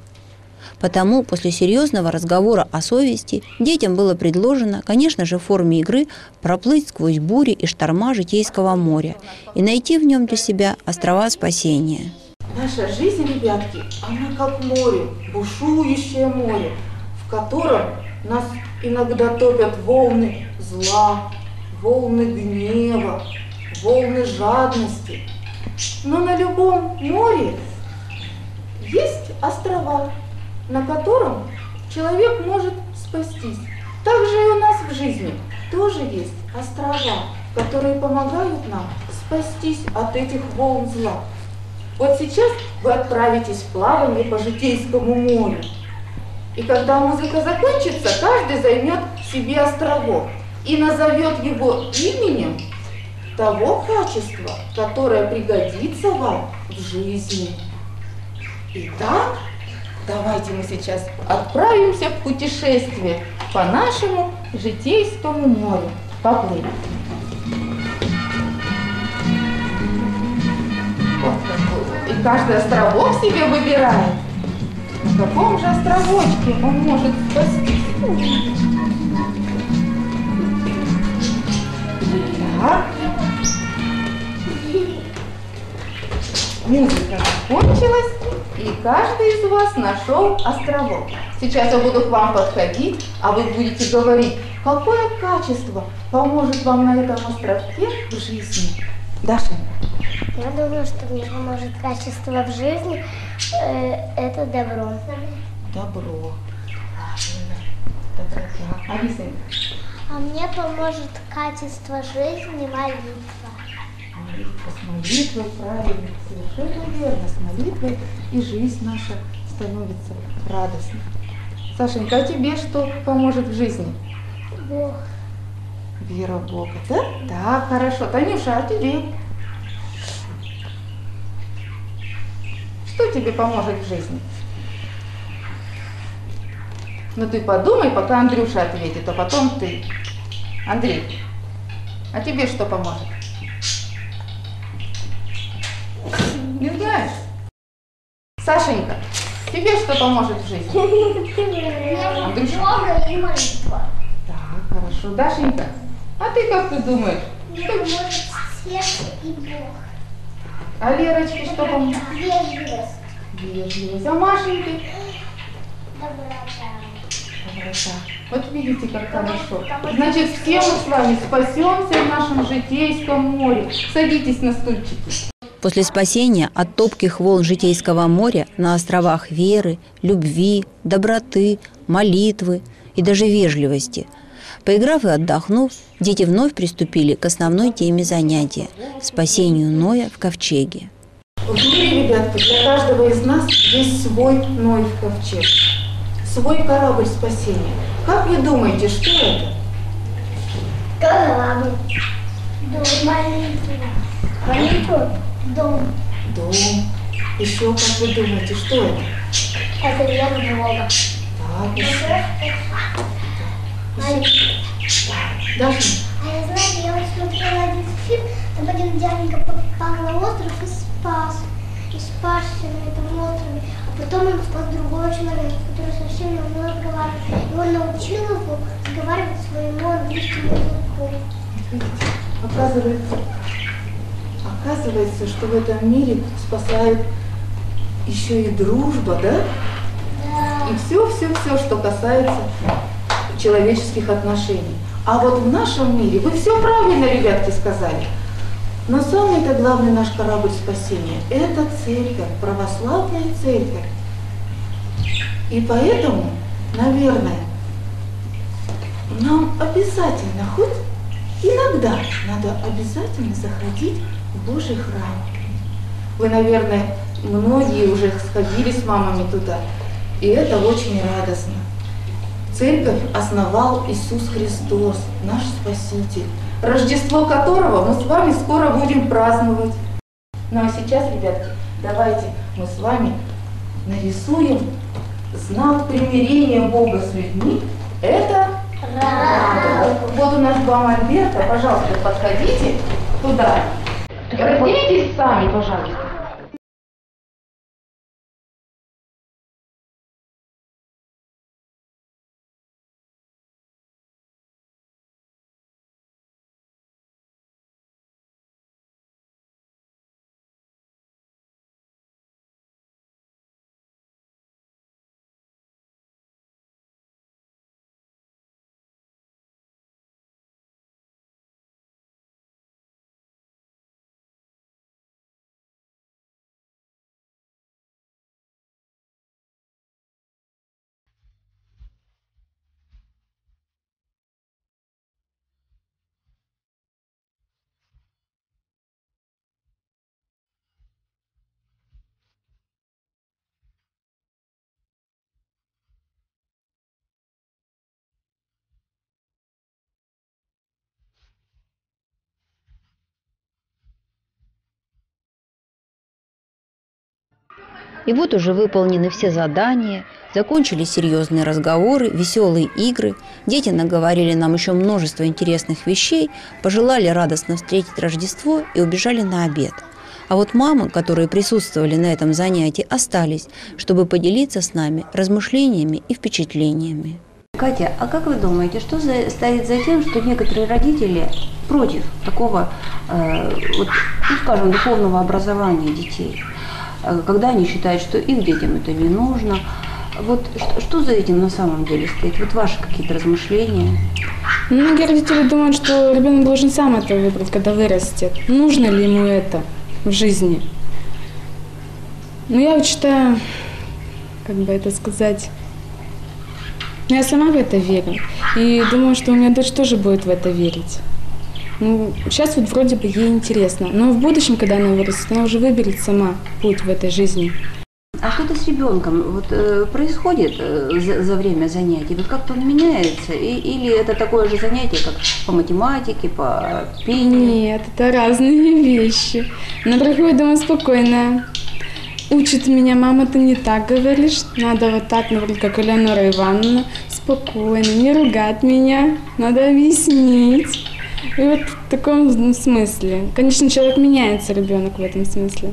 Потому после серьезного разговора о совести детям было предложено, конечно же, в форме игры проплыть сквозь бури и шторма житейского моря и найти в нем для себя острова спасения. Наша жизнь, ребятки, она как море, бушующее море, в котором нас иногда топят волны зла, волны гнева, волны жадности. Но на любом море есть острова, на котором человек может спастись. Также и у нас в жизни тоже есть острова, которые помогают нам спастись от этих волн зла. Вот сейчас вы отправитесь в плавание по житейскому морю. И когда музыка закончится, каждый займет себе островок и назовет его именем того качества, которое пригодится вам в жизни. Итак, давайте мы сейчас отправимся в путешествие по нашему житейскому морю. Поплыли. Вот, и каждый островок себе выбирает. В каком же островочке он может спастись? Так. Музыка закончилась, и каждый из вас нашел островок. Сейчас я буду к вам подходить, а вы будете говорить, какое качество поможет вам на этом островке в жизни. Дашенька. Я думаю, что мне поможет качество в жизни. Это добро. Добро. Правильно. А А мне поможет качество жизни молитва. Молитва. С молитвой, правильно. Совершенно верно. С молитвой и жизнь наша становится радостной. Сашенька, а тебе что поможет в жизни? Бог. Вера в Бога, да? Да, хорошо. Танюша, а тебе? Что тебе поможет в жизни? Ну ты подумай, пока Андрюша ответит, а потом ты. Андрей, а тебе что поможет? Не знаешь? Сашенька, тебе что поможет в жизни? Андрюша. И молитва. Так, хорошо. Дашенька, а ты как ты думаешь? Мне поможет сердце и Бог. А Лерочке что поможет? Вежливость. Вежливость. А Машеньке? Доброта. Доброта. Вот видите, как хорошо. Значит, все мы с вами спасемся в нашем житейском море. Садитесь на стульчики. После спасения от топких волн житейского моря на островах веры, любви, доброты, молитвы и даже вежливости – поиграв и отдохнув, дети вновь приступили к основной теме занятия – спасению Ноя в ковчеге. Внутри, ребятки, для каждого из нас есть свой Ной в ковчег, свой корабль спасения. Как вы думаете, что это? Корабль. Дом. Молитва. Дом. Дом. Еще как вы думаете, что это? Это вера в Бога. Так, еще. Даша. А я знаю, я вот смотрела один фильм, там один дяденька попал на остров и спас. И спасся на этом острове. А потом он спас другого человека, который совсем не умел разговаривать. И он научил его разговаривать своему английскому языку. Оказывается, оказывается, что в этом мире спасает еще и дружба, да? Да. И все-все-все, что касается человеческих отношений. А вот в нашем мире, вы все правильно, ребятки, сказали, но самый-то главный наш корабль спасения – это церковь, православная церковь. И поэтому, наверное, нам обязательно, хоть иногда, надо обязательно заходить в Божий храм. Вы, наверное, многие уже сходили с мамами туда, и это очень радостно. Церковь основал Иисус Христос, наш Спаситель, Рождество которого мы с вами скоро будем праздновать. Ну а сейчас, ребятки, давайте мы с вами нарисуем знак примирения Бога с людьми. Это радуга. Вот у нас два мольберта. Пожалуйста, подходите туда. Гордитесь сами, пожалуйста. И вот уже выполнены все задания, закончились серьезные разговоры, веселые игры, дети наговорили нам еще множество интересных вещей, пожелали радостно встретить Рождество и убежали на обед. А вот мамы, которые присутствовали на этом занятии, остались, чтобы поделиться с нами размышлениями и впечатлениями. Катя, а как вы думаете, что за, стоит за тем, что некоторые родители против такого, э, вот, ну, скажем, духовного образования детей, когда они считают, что их детям это не нужно? Вот что, что за этим на самом деле стоит? Вот ваши какие-то размышления? Многие родители думают, что ребенок должен сам это выбрать, когда вырастет. Нужно ли ему это в жизни? Ну, я вот считаю, как бы это сказать, я сама в это верю. И думаю, что у меня дочь тоже будет в это верить. Ну, сейчас вот вроде бы ей интересно. Но в будущем, когда она вырастет, она уже выберет сама путь в этой жизни. А что-то с ребенком вот, э, происходит э, за, за время занятий? Вот как-то он меняется? И, или это такое же занятие, как по математике, по пению? Нет, это разные вещи. Она приходит дома спокойная. Учит меня: мама, ты не так говоришь, надо вот так, например, как Элеонора Ивановна, спокойно, не ругать меня, надо объяснить. И вот в таком смысле. Конечно, человек меняется, ребенок в этом смысле.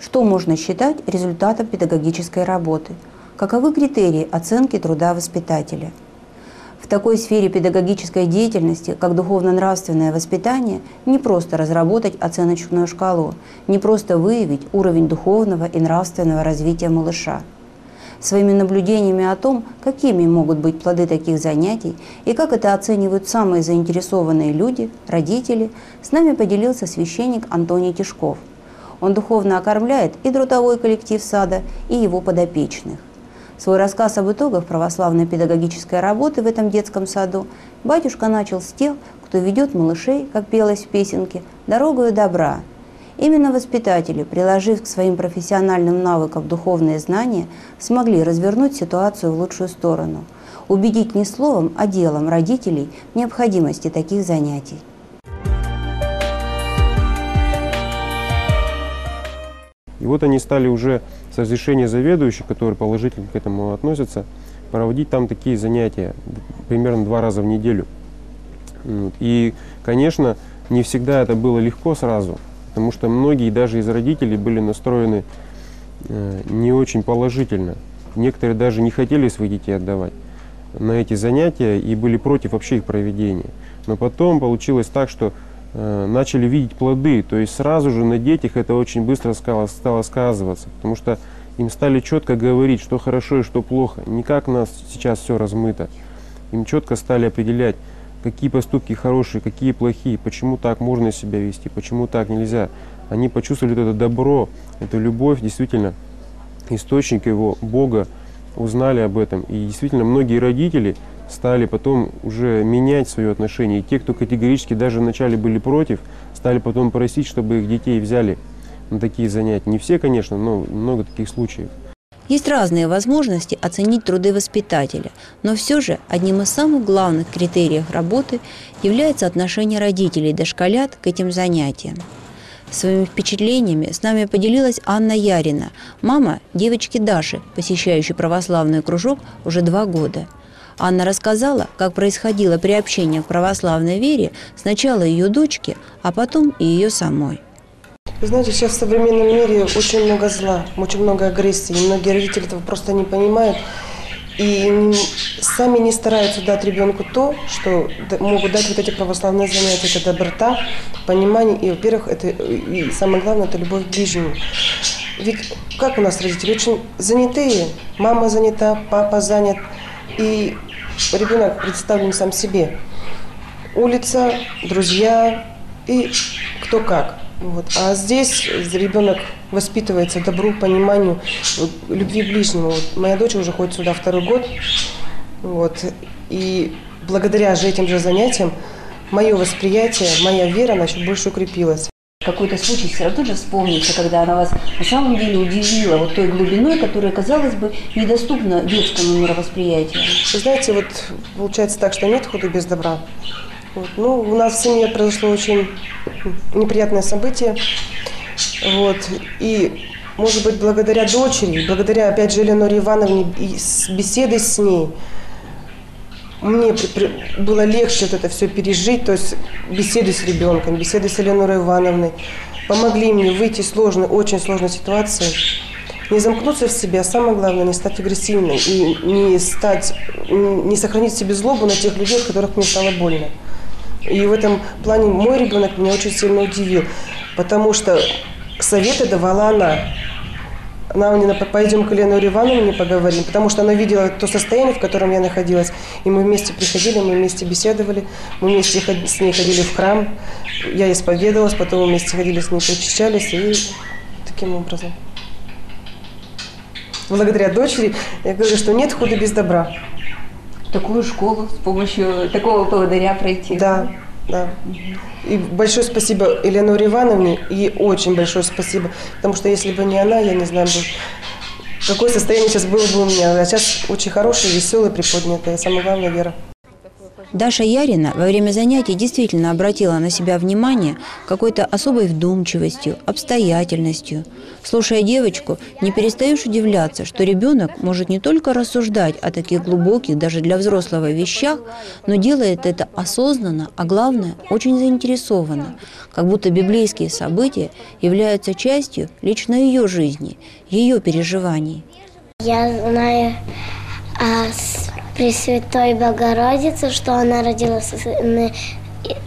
Что можно считать результатом педагогической работы? Каковы критерии оценки труда воспитателя? В такой сфере педагогической деятельности, как духовно-нравственное воспитание, не просто разработать оценочную шкалу, не просто выявить уровень духовного и нравственного развития малыша. Своими наблюдениями о том, какими могут быть плоды таких занятий и как это оценивают самые заинтересованные люди, родители, с нами поделился священник Антоний Тишков. Он духовно окормляет и трудовой коллектив сада, и его подопечных. Свой рассказ об итогах православной педагогической работы в этом детском саду батюшка начал с тех, кто ведет малышей, как пелось в песенке, дорогою добра. Именно воспитатели, приложив к своим профессиональным навыкам духовные знания, смогли развернуть ситуацию в лучшую сторону, убедить не словом, а делом родителей в необходимости таких занятий. И вот они стали уже с разрешения заведующих, которые положительно к этому относятся, проводить там такие занятия примерно два раза в неделю. И, конечно, не всегда это было легко сразу, потому что многие даже из родителей были настроены не очень положительно. Некоторые даже не хотели своих детей отдавать на эти занятия и были против вообще их проведения. Но потом получилось так, что начали видеть плоды, то есть сразу же на детях это очень быстро стало сказываться, потому что им стали четко говорить, что хорошо и что плохо, не как у нас сейчас все размыто. Им четко стали определять, какие поступки хорошие, какие плохие, почему так можно себя вести, почему так нельзя. Они почувствовали это добро, эту любовь, действительно, источник его, Бога, узнали об этом. И действительно многие родители стали потом уже менять свое отношение. И те, кто категорически даже вначале были против, стали потом просить, чтобы их детей взяли на такие занятия. Не все, конечно, но много таких случаев. Есть разные возможности оценить труды воспитателя, но все же одним из самых главных критериев работы является отношение родителей дошколят к этим занятиям. Своими впечатлениями с нами поделилась Анна Ярина, мама девочки Даши, посещающей православный кружок уже два года. Анна рассказала, как происходило приобщение к православной вере сначала ее дочки, а потом и ее самой. Вы знаете, сейчас в современном мире очень много зла, очень много агрессии. Многие родители этого просто не понимают и сами не стараются дать ребенку то, что могут дать вот эти православные занятия. Это доброта, понимание и, во-первых, это, и самое главное, это любовь к ближнему. Ведь как у нас родители? Очень занятые. Мама занята, папа занят. И ребенок представлен сам себе. Улица, друзья и кто как. Вот. А здесь ребенок воспитывается добру, пониманию, любви ближнего. Вот моя дочь уже ходит сюда второй год. Вот. И благодаря же этим же занятиям мое восприятие, моя вера, она еще больше укрепилась. Какой-то случай все равно же вспомнится, когда она вас на самом деле удивила вот той глубиной, которая, казалось бы, недоступна детскому мировосприятию. Вы знаете, вот получается так, что нет худа без добра. Вот. Ну, у нас в семье произошло очень неприятное событие. Вот. И, может быть, благодаря дочери, благодаря, опять же, Эленоре Ивановне и беседы с ней, мне было легче вот это все пережить, то есть беседы с ребенком, беседы с Элеонорой Ивановной помогли мне выйти из сложной, очень сложной ситуации, не замкнуться в себе, а самое главное, не стать агрессивной и не, стать, не сохранить в себе злобу на тех людей, от которых мне стало больно. И в этом плане мой ребенок меня очень сильно удивил, потому что советы давала она. Она мне, пойдем к Элеоноре Ивановне поговорим, потому что она видела то состояние, в котором я находилась. И мы вместе приходили, мы вместе беседовали, мы вместе с ней ходили в храм. Я исповедовалась, потом мы вместе ходили с ней, причащались, и таким образом. Благодаря дочери я говорю, что нет худа без добра. Такую школу с помощью такого поводыря пройти. Да, да. И большое спасибо Элеоноре Ивановне, и очень большое спасибо, потому что если бы не она, я не знаю, какое состояние сейчас было бы у меня. А сейчас очень хорошая, веселая, приподнятая, самое главное, вера. Даша Ярина во время занятий действительно обратила на себя внимание какой-то особой вдумчивостью, обстоятельностью. Слушая девочку, не перестаешь удивляться, что ребенок может не только рассуждать о таких глубоких, даже для взрослого, вещах, но делает это осознанно, а главное, очень заинтересованно, как будто библейские события являются частью лично ее жизни, ее переживаний. Я знаю о Пресвятой Богородице, что она родила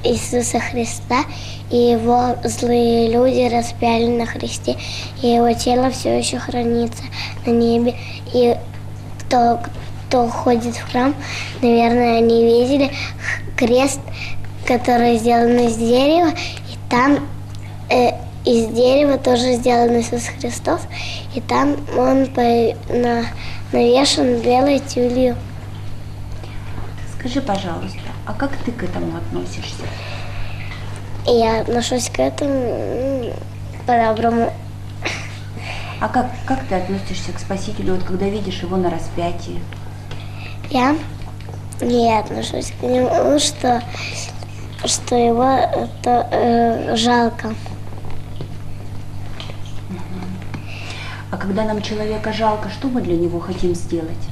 Иисуса Христа, и его злые люди распяли на Христе, и его тело все еще хранится на небе. И кто, кто ходит в храм, наверное, они видели крест, который сделан из дерева, и там э, из дерева тоже сделан Иисус Христос, и там он по, на, навешан белой тюлью. Скажи, пожалуйста, а как ты к этому относишься? Я отношусь к этому по-доброму. А как, как ты относишься к Спасителю, вот когда видишь его на распятии? Я не отношусь к нему, что, что его это, э, жалко. А когда нам человека жалко, что мы для него хотим сделать?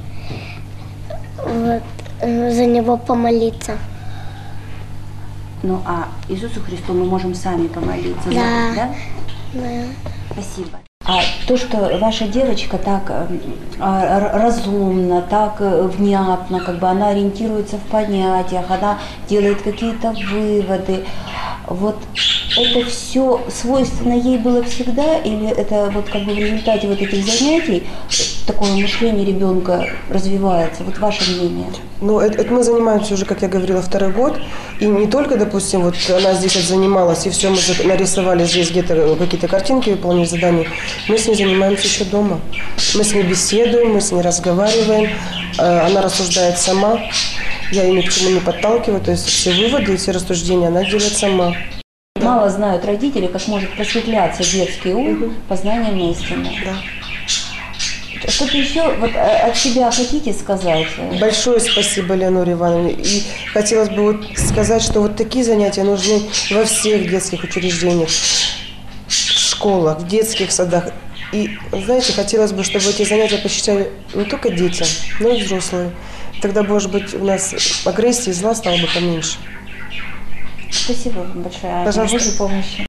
Вот. За него помолиться. Ну, а Иисусу Христу мы можем сами помолиться. Да. Да? Да. Спасибо. А то, что ваша девочка так разумно, так внятно, как бы она ориентируется в понятиях, она делает какие-то выводы, вот это все свойственно ей было всегда, или это вот как бы в результате вот этих занятий такое мышление ребенка развивается? Вот ваше мнение? Ну, это, это мы занимаемся уже, как я говорила, второй год. И не только, допустим, вот она здесь вот занималась, и все, мы нарисовали здесь где-то какие-то картинки, выполнили задания. Мы с ней занимаемся еще дома. Мы с ней беседуем, мы с ней разговариваем. Она рассуждает сама. Я ее ни к чему не подталкиваю. То есть все выводы и все рассуждения она делает сама. Мало знают родители, как может просветляться детский ум, угу, познанием истины. Да. Что-то еще вот от себя хотите сказать? Большое спасибо Элеоноре Ивановне. И хотелось бы вот сказать, что вот такие занятия нужны во всех детских учреждениях, в школах, в детских садах. И, знаете, хотелось бы, чтобы эти занятия посещали не только дети, но и взрослые. Тогда, может быть, у нас агрессии и зла стало бы поменьше. Спасибо вам большое. Пожалуйста. За помощь.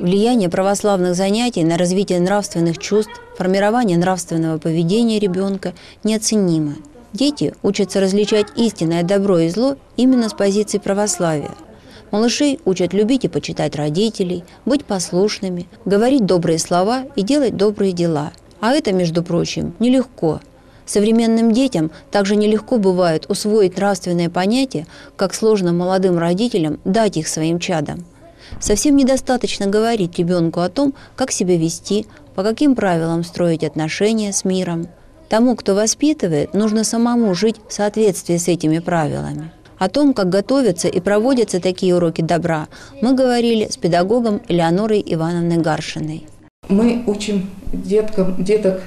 Влияние православных занятий на развитие нравственных чувств, формирование нравственного поведения ребенка неоценимо. Дети учатся различать истинное добро и зло именно с позиции православия. Малышей учат любить и почитать родителей, быть послушными, говорить добрые слова и делать добрые дела. А это, между прочим, нелегко. Современным детям также нелегко бывает усвоить нравственные понятия, как сложно молодым родителям дать их своим чадам. Совсем недостаточно говорить ребенку о том, как себя вести, по каким правилам строить отношения с миром. Тому, кто воспитывает, нужно самому жить в соответствии с этими правилами. О том, как готовятся и проводятся такие уроки добра, мы говорили с педагогом Элеонорой Ивановной Гаршиной. Мы учим деткам, деток,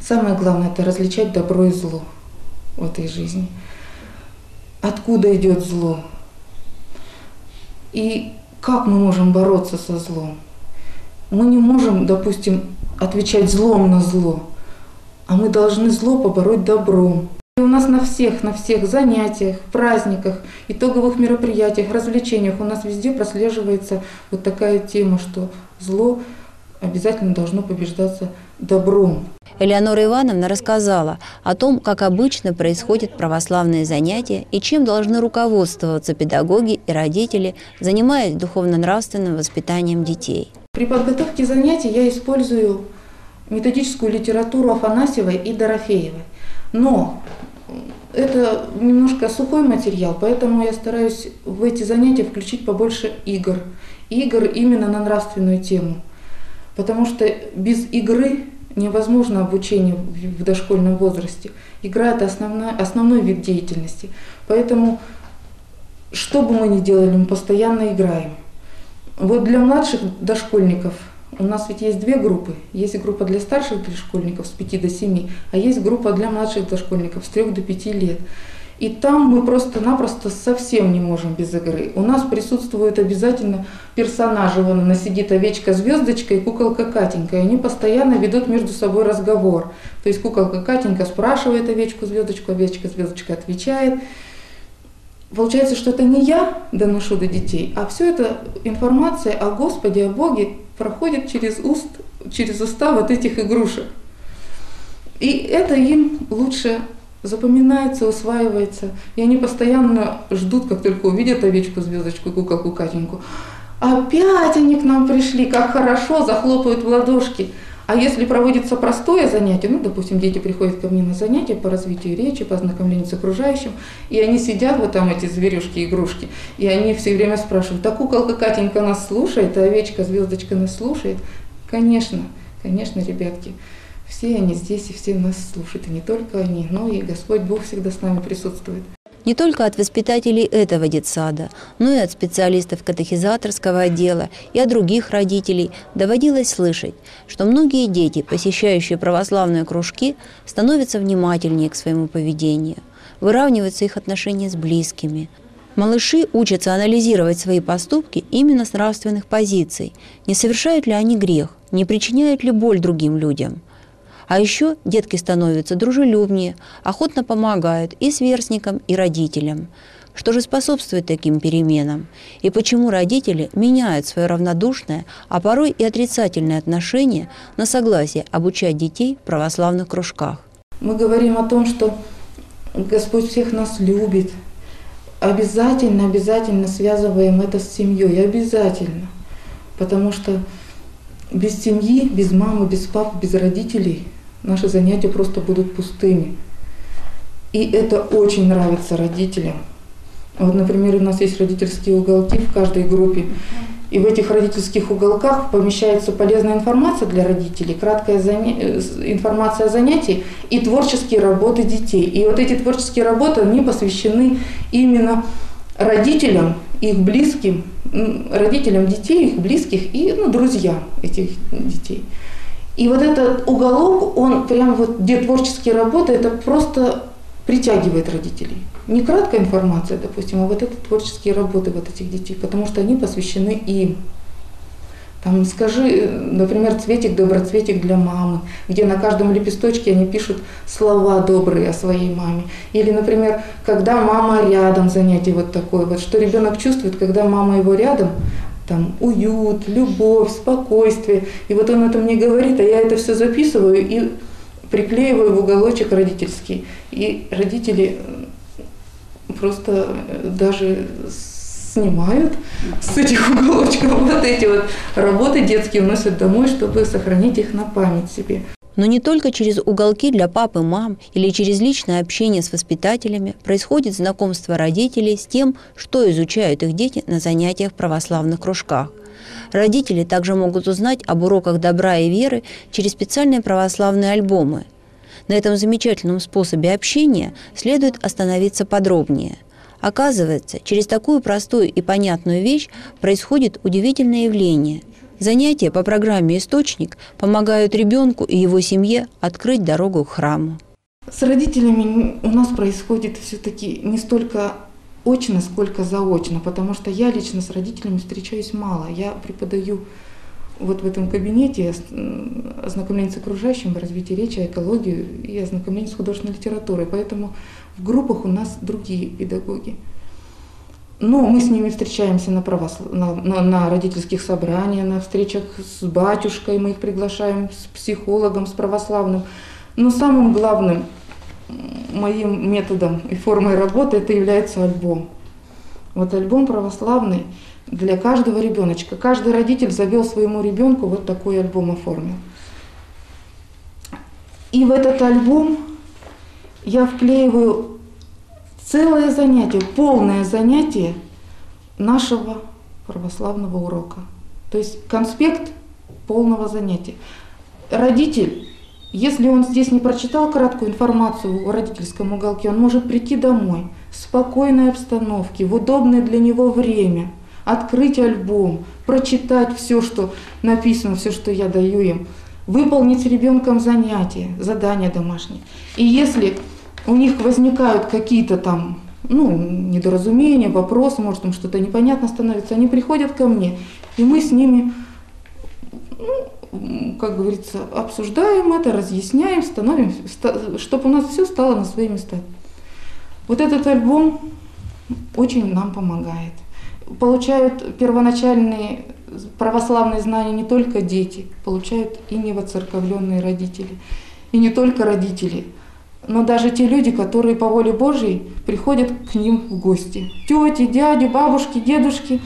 самое главное, это различать добро и зло в этой жизни. Откуда идет зло? И как мы можем бороться со злом? Мы не можем, допустим, отвечать злом на зло, а мы должны зло побороть добром. И у нас на всех, на всех занятиях, праздниках, итоговых мероприятиях, развлечениях у нас везде прослеживается вот такая тема, что зло обязательно должно побеждаться добром. Элеонора Ивановна рассказала о том, как обычно происходят православные занятия и чем должны руководствоваться педагоги и родители, занимаясь духовно-нравственным воспитанием детей. При подготовке занятий я использую методическую литературу Афанасьевой и Дорофеевой. Но это немножко сухой материал, поэтому я стараюсь в эти занятия включить побольше игр. Игр именно на нравственную тему. Потому что без игры невозможно обучение в дошкольном возрасте. Игра – это основная, основной вид деятельности. Поэтому, что бы мы ни делали, мы постоянно играем. Вот для младших дошкольников у нас ведь есть две группы. Есть группа для старших дошкольников с пяти до семи, а есть группа для младших дошкольников с трёх до пяти лет. И там мы просто-напросто совсем не можем без игры. У нас присутствуют обязательно персонажи. Вон она сидит, овечка-звездочка и куколка-катенька. И они постоянно ведут между собой разговор. То есть куколка-катенька спрашивает овечку-звездочку, овечка-звездочка отвечает. Получается, что это не я доношу до детей, а все это информация о Господе, о Боге проходит через, уст, через уста вот этих игрушек. И это им лучше запоминается, усваивается, и они постоянно ждут, как только увидят овечку, звездочку, куколку, Катеньку. Опять они к нам пришли, как хорошо, захлопают в ладошки. А если проводится простое занятие, ну, допустим, дети приходят ко мне на занятия по развитию речи, по ознакомлению с окружающим, и они сидят, вот там эти зверюшки, игрушки, и они все время спрашивают, а куколка Катенька нас слушает, а овечка, звездочка нас слушает? Конечно, конечно, ребятки. Все они здесь и все нас слушают, и не только они, но и Господь Бог всегда с нами присутствует. Не только от воспитателей этого детсада, но и от специалистов катехизаторского отдела и от других родителей доводилось слышать, что многие дети, посещающие православные кружки, становятся внимательнее к своему поведению, выравниваются их отношения с близкими. Малыши учатся анализировать свои поступки именно с нравственных позиций, не совершают ли они грех, не причиняют ли боль другим людям. А еще детки становятся дружелюбнее, охотно помогают и сверстникам, и родителям. Что же способствует таким переменам? И почему родители меняют свое равнодушное, а порой и отрицательное отношение на согласие обучать детей в православных кружках? Мы говорим о том, что Господь всех нас любит. Обязательно, обязательно связываем это с семьей. Обязательно. Потому что без семьи, без мамы, без папы, без родителей – наши занятия просто будут пустыми. И это очень нравится родителям. Вот, например, у нас есть родительские уголки в каждой группе. И в этих родительских уголках помещается полезная информация для родителей, краткая заня... информация о занятии и творческие работы детей. И вот эти творческие работы, они посвящены именно родителям, их близким, родителям детей, их близких и ну, друзьям этих детей. И вот этот уголок, он прям вот, где творческие работы, это просто притягивает родителей. Не краткая информация, допустим, а вот это творческие работы вот этих детей, потому что они посвящены им. Там, скажи, например, цветик, доброцветик для мамы, где на каждом лепесточке они пишут слова добрые о своей маме. Или, например, когда мама рядом, занятие вот такое, вот, что ребенок чувствует, когда мама его рядом. Там уют, любовь, спокойствие. И вот он это мне говорит, а я это все записываю и приклеиваю в уголочек родительский. И родители просто даже снимают с этих уголочков вот эти вот работы детские, уносят домой, чтобы сохранить их на память себе. Но не только через уголки для пап и мам или через личное общение с воспитателями происходит знакомство родителей с тем, что изучают их дети на занятиях в православных кружках. Родители также могут узнать об уроках добра и веры через специальные православные альбомы. На этом замечательном способе общения следует остановиться подробнее. Оказывается, через такую простую и понятную вещь происходит удивительное явление – занятия по программе «Источник» помогают ребенку и его семье открыть дорогу к храму. С родителями у нас происходит все-таки не столько очно, сколько заочно, потому что я лично с родителями встречаюсь мало. Я преподаю вот в этом кабинете ознакомление с окружающим, развитие речи, экологию и ознакомление с художественной литературой. Поэтому в группах у нас другие педагоги. Но мы с ними встречаемся на, православ... на, на, на родительских собраниях, на встречах с батюшкой, мы их приглашаем, с психологом, с православным. Но самым главным моим методом и формой работы это является альбом. Вот альбом православный для каждого ребеночка. Каждый родитель завел своему ребенку вот такой альбом, оформил. И в этот альбом я вклеиваю целое занятие, полное занятие нашего православного урока. То есть конспект полного занятия. Родитель, если он здесь не прочитал краткую информацию в родительском уголке, он может прийти домой в спокойной обстановке, в удобное для него время, открыть альбом, прочитать все, что написано, все, что я даю им, выполнить с ребенком занятия, задания домашние. И если у них возникают какие-то там, ну, недоразумения, вопросы, может, им что-то непонятно становится, они приходят ко мне, и мы с ними, ну, как говорится, обсуждаем это, разъясняем, становимся, чтобы у нас все стало на свои места. Вот этот альбом очень нам помогает. Получают первоначальные православные знания не только дети, получают и невоцерковленные родители, и не только родители. Но даже те люди, которые по воле Божьей приходят к ним в гости. Тети, дяди, бабушки, дедушки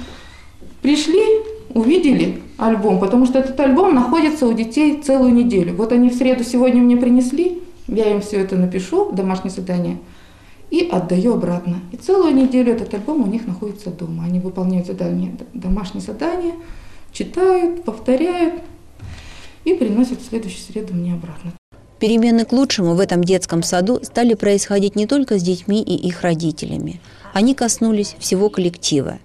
пришли, увидели альбом, потому что этот альбом находится у детей целую неделю. Вот они в среду сегодня мне принесли, я им все это напишу, домашнее задание, и отдаю обратно. И целую неделю этот альбом у них находится дома. Они выполняют задания, домашние задания, читают, повторяют и приносят в следующую среду мне обратно. Перемены к лучшему в этом детском саду стали происходить не только с детьми и их родителями. Они коснулись всего коллектива.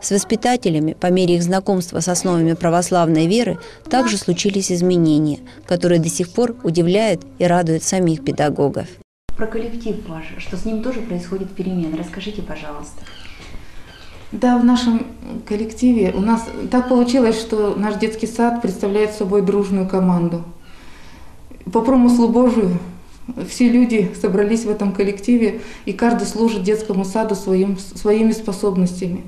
С воспитателями, по мере их знакомства с основами православной веры, также случились изменения, которые до сих пор удивляют и радуют самих педагогов. Про коллектив ваш, что с ним тоже происходит перемены, расскажите, пожалуйста. Да, в нашем коллективе у нас так получилось, что наш детский сад представляет собой дружную команду. По промыслу Божию все люди собрались в этом коллективе, и каждый служит детскому саду своим, своими способностями.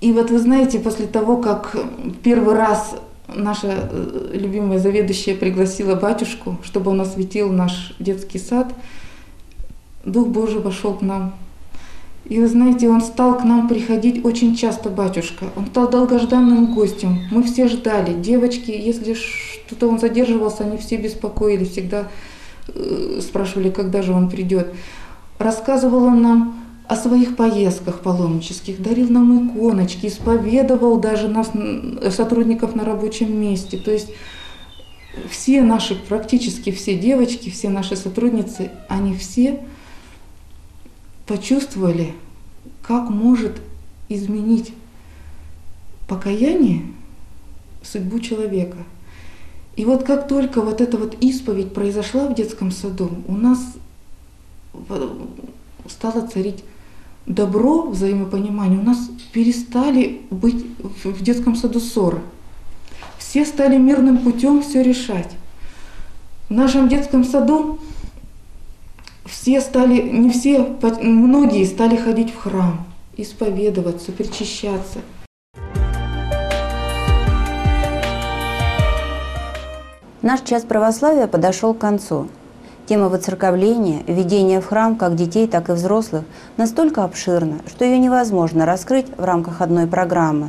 И вот вы знаете, после того, как первый раз наша любимая заведующая пригласила батюшку, чтобы он осветил наш детский сад, Дух Божий вошел к нам. И вы знаете, он стал к нам приходить очень часто, батюшка. Он стал долгожданным гостем. Мы все ждали. Девочки, если что-то он задерживался, они все беспокоили, всегда э, спрашивали, когда же он придет. Рассказывал он нам о своих поездках паломнических, дарил нам иконочки, исповедовал даже нас, сотрудников на рабочем месте. То есть все наши, практически все девочки, все наши сотрудницы, они все почувствовали, как может изменить покаяние судьбу человека. И вот как только вот эта вот исповедь произошла в детском саду, у нас стало царить добро, взаимопонимание, у нас перестали быть в детском саду ссоры. Все стали мирным путем все решать. В нашем детском саду все стали, не все, многие стали ходить в храм, исповедоваться, причащаться. Наш час православия подошел к концу. Тема воцерковления, введения в храм как детей, так и взрослых настолько обширна, что ее невозможно раскрыть в рамках одной программы.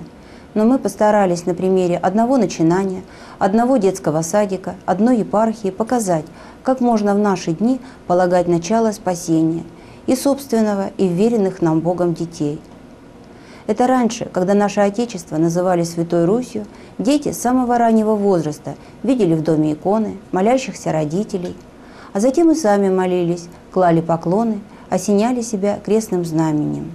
Но мы постарались на примере одного начинания, одного детского садика, одной епархии показать, как можно в наши дни полагать начало спасения и собственного, и веренных нам Богом детей. Это раньше, когда наше Отечество называли Святой Русью, дети с самого раннего возраста видели в доме иконы, молящихся родителей, а затем и сами молились, клали поклоны, осеняли себя крестным знаменем.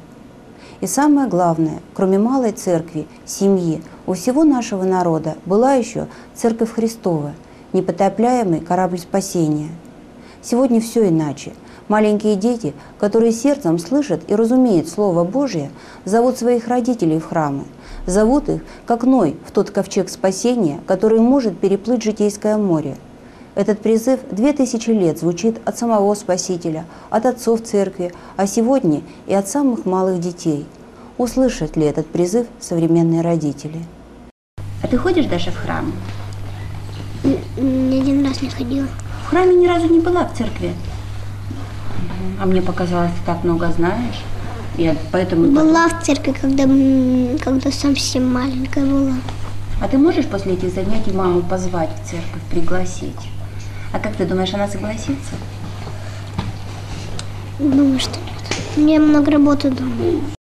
И самое главное, кроме малой церкви, семьи, у всего нашего народа была еще Церковь Христова, непотопляемый корабль спасения. Сегодня все иначе. Маленькие дети, которые сердцем слышат и разумеют Слово Божие, зовут своих родителей в храмы, Зовут их, как Ной, в тот ковчег спасения, который может переплыть житейское море. Этот призыв две тысячи лет звучит от самого Спасителя, от отцов церкви, а сегодня и от самых малых детей. Услышат ли этот призыв современные родители? А ты ходишь, Даша, в храм? Ни один раз не ходила. В храме ни разу не была, в церкви? А мне показалось, ты так много знаешь. Я поэтому... Была в церкви, когда, когда совсем маленькая была. А ты можешь после этих занятий маму позвать в церковь, пригласить? А как ты думаешь, она согласится? Думаю, что нет. У меня много работы дома.